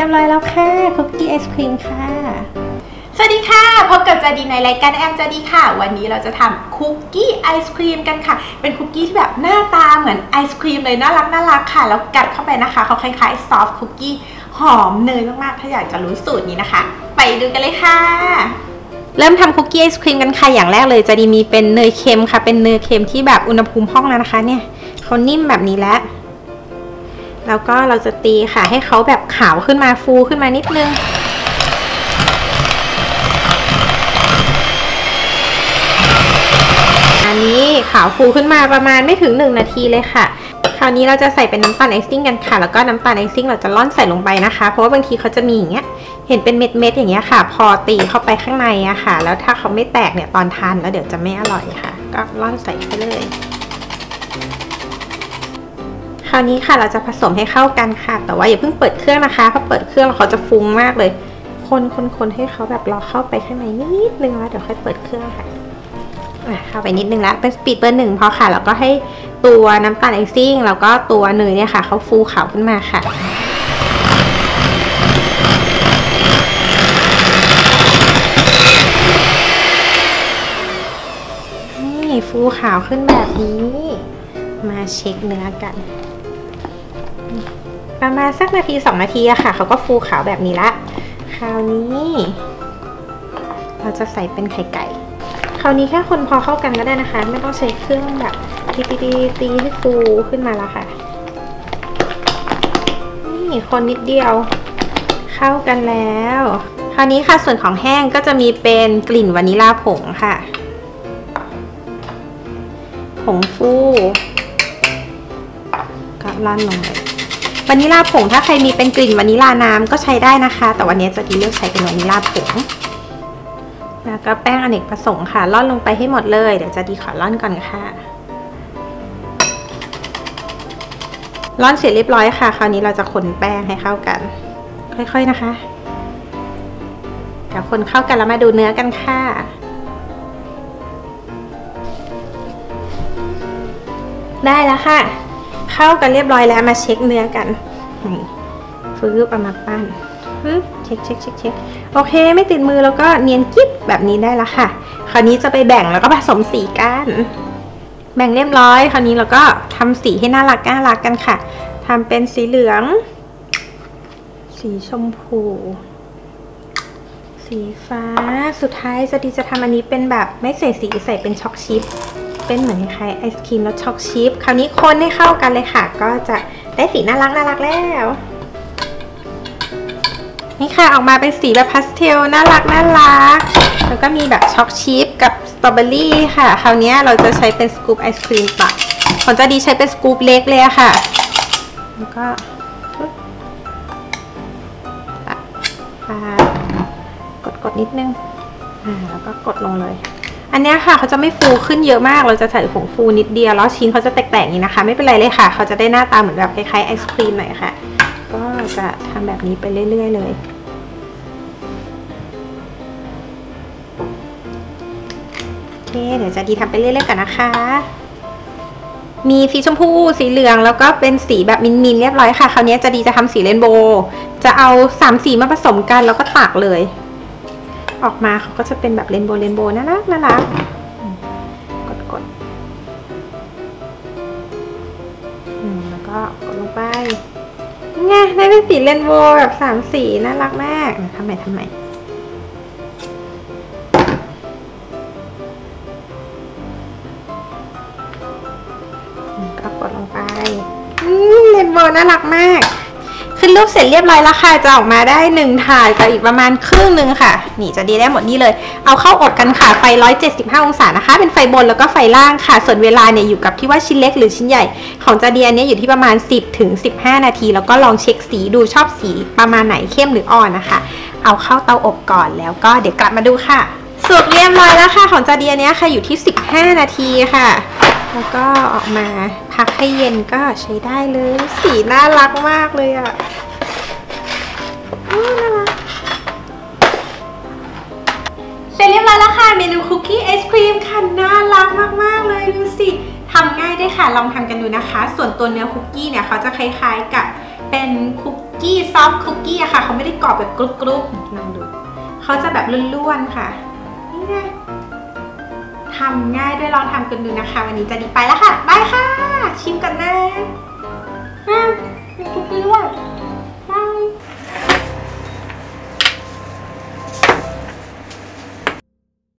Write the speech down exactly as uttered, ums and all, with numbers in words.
รียบร้อยแล้วค่ะคุกกี้ไอศครีมค่ะสวัสดีค่ะพบกับจาดีในรายการแอมจาดีค่ะวันนี้เราจะทำคุกกี้ไอศครีมกันค่ะเป็นคุกกี้ที่แบบหน้าตาเหมือนไอศครีมเลยน่ารักน่ารักค่ะแล้วกัดเข้าไปนะคะเขาคล้ายๆซอฟต์คุกกี้หอมเนยมากๆถ้าอยากจะรู้สูตรนี้นะคะไปดูกันเลยค่ะเริ่มทำคุกกี้ไอศครีมกันค่ะอย่างแรกเลยจะดีมีเป็นเนยเค็มค่ะเป็นเนยเค็มที่แบบอุณหภูมิห้องแล้วนะคะเนี่ยเขานิ่มแบบนี้แล้วแล้วก็เราจะตีค่ะให้เขาแบบขาวขึ้นมาฟูขึ้นมานิดนึงอันนี้ขาวฟูขึ้นมาประมาณไม่ถึงหนึ่งนาทีเลยค่ะคราวนี้เราจะใส่เป็นน้ำตาลไอซิ่งกันค่ะแล้วก็น้ำตาลไอซิ่งเราจะล่อนใส่ลงไปนะคะเพราะว่าบางทีเขาจะมีอย่างเงี้ยเห็นเป็นเม็ดๆอย่างเงี้ยค่ะพอตีเข้าไปข้างในอะค่ะแล้วถ้าเขาไม่แตกเนี่ยตอนทานแล้วเดี๋ยวจะไม่อร่อยค่ะก็ล่อนใส่ไปเลยคราวนี้ค่ะเราจะผสมให้เข้ากันค่ะแต่ว่าอย่าเพิ่งเปิดเครื่องนะคะเพราะเปิดเครื่องเขาจะฟุ้งมากเลยคนๆๆให้เขาแบบรอเข้าไปข้างในนิดนึงแล้วเดี๋ยวค่อยเปิดเครื่องค่ะเข้าไปนิดนึงแล้วเป็นสปีดเบอร์หนึ่งพอค่ะแล้วก็ให้ตัวน้ำตาลไอซิ่งแล้วก็ตัวเนยเนี่ยค่ะเขาฟูขาวขึ้นมาค่ะนี่ฟูขาวขึ้นแบบนี้มาเช็คเนื้อกันประมาณสักนาทีสองนาทีอะค่ะเขาก็ฟูขาวแบบนี้ละคราวนี้เราจะใส่เป็นไข่ไก่คราวนี้แค่คนพอเข้ากันก็ได้นะคะไม่ต้องใช้เครื่องแบบตีตีตีตีให้ฟูขึ้นมาแล้วค่ะนี่คนนิดเดียวเข้ากันแล้วคราวนี้ค่ะส่วนของแห้งก็จะมีเป็นกลิ่นวานิลาผงค่ะผงฟูก็ร่อนลงไปวานิลาผงถ้าใครมีเป็นกลิ่นวานิลาน้ำก็ใช้ได้นะคะแต่วันนี้จะดีเลือกใช้เป็นวานิลาผงแล้วก็แป้งอเนกประสงค์ค่ะร่อนลงไปให้หมดเลยเดี๋ยวจะดีขอร่อนก่อนค่ะร่อนเสร็จเรียบร้อยค่ะคราวนี้เราจะคนแป้งให้เข้ากันค่อยๆนะคะเดี๋ยวคนเข้ากันแล้วมาดูเนื้อกันค่ะได้แล้วค่ะเข้ากันเรียบร้อยแล้วมาเช็คเนื้อกันฟืบเอามาปั้นฟืบเช็คเช็คเช็คเช็คโอเคไม่ติดมือแล้วก็เนียนกิ๊บแบบนี้ได้แล้วค่ะคราวนี้จะไปแบ่งแล้วก็ผสมสีกันแบ่งเรียบร้อยคราวนี้เราก็ทำสีให้น่ารักน่ารักกันค่ะทำเป็นสีเหลืองสีชมพูสีฟ้าสุดท้ายจะดีจะทำอันนี้เป็นแบบไม่ใส่สีใส่เป็นช็อกชิพเป็นเหมือนคล้ายไอศครีมแล้วช็อกชิพคราวนี้คนให้เข้ากันเลยค่ะก็จะได้สีน่ารักน่ารักแล้วนี่ค่ะออกมาเป็นสีแบบพาสเทลน่ารักน่ารักแล้วก็มีแบบช็อกชิพกับสตรอเบอรี่ค่ะคราวนี้เราจะใช้เป็นสกู๊ปไอศครีมปะของจะดีใช้เป็นสกู๊ปเล็กเลยค่ะแล้วก็กดกดนิดนึงแล้วก็กดลงเลยอันนี้ค่ะเขาจะไม่ฟูขึ้นเยอะมากเราจะใส่ผงฟูนิดเดียวแล้วชิ้นเขาจะแตกๆนี้นะคะไม่เป็นไรเลยค่ะเขาจะได้หน้าตาเหมือนแบบคล้ายๆไอศครีมหน่อยค่ะก็จะทำแบบนี้ไปเรื่อยๆเลยโอเคเดี๋ยวจะดีทำไปเรื่อยๆกันนะคะมีสีชมพูสีเหลืองแล้วก็เป็นสีแบบมินๆเรียบร้อยค่ะคราวนี้จะดีจะทำสีเรนโบว์จะเอาสามสีมาผสมกันแล้วก็ตักเลยออกมาเขาก็จะเป็นแบบเรนโบว์เรนโบว์น่ารักน่ารักกดกดแล้วก็กดลงไปไงได้เป็นสีเรนโบว์แบบสามสีน่ารักมากทำไมทำไมก็กดลงไปเรนโบว์น่ารักมากขึ้นรูปเสร็จเรียบร้อยแล้วค่ะจะออกมาได้หนึ่งถาดกับอีกประมาณครึ่งนึงค่ะนี่จะดีได้หมดนี่เลยเอาเข้าอบกันค่ะไฟหนึ่งร้อยเจ็ดสิบห้าองศานะคะเป็นไฟบนแล้วก็ไฟล่างค่ะส่วนเวลาเนี่ยอยู่กับที่ว่าชิ้นเล็กหรือชิ้นใหญ่ของจาดีอันนี้อยู่ที่ประมาณ สิบถึงสิบห้า นาทีแล้วก็ลองเช็คสีดูชอบสีประมาณไหนเข้มหรืออ่อนนะคะเอาเข้าเตาอบก่อนแล้วก็เดี๋ยวกลับมาดูค่ะสุกเรียบร้อยแล้วค่ะของจาดีอันนี้ค่ะอยู่ที่สิบห้านาทีค่ะแล้วก็ออกมาพักให้เย็นก็ใช้ได้เลยสีน่ารักมากเลยอ่ะน่ารักเสร็จเรียบร้อยแล้วค่ะเมนูคุกกี้ไอศครีมค่ะน่ารักมากๆเลยดูสิทำง่ายได้ค่ะลองทำกันดูนะคะส่วนตัวเนื้อคุกกี้เนี่ยเขาจะคล้ายๆกับ เป็นคุกกี้ซอฟต์คุกกี้อะค่ะเขาไม่ได้กรอบแบบกรุบๆลองดูเขาจะแบบล้วนๆค่ะนี่ไงทำง่ายด้วยลองทำกันดูนะคะวันนี้จะดีไปแล้วค่ะบายค่ะชิมกันนะอืมคุกกี้ด้วย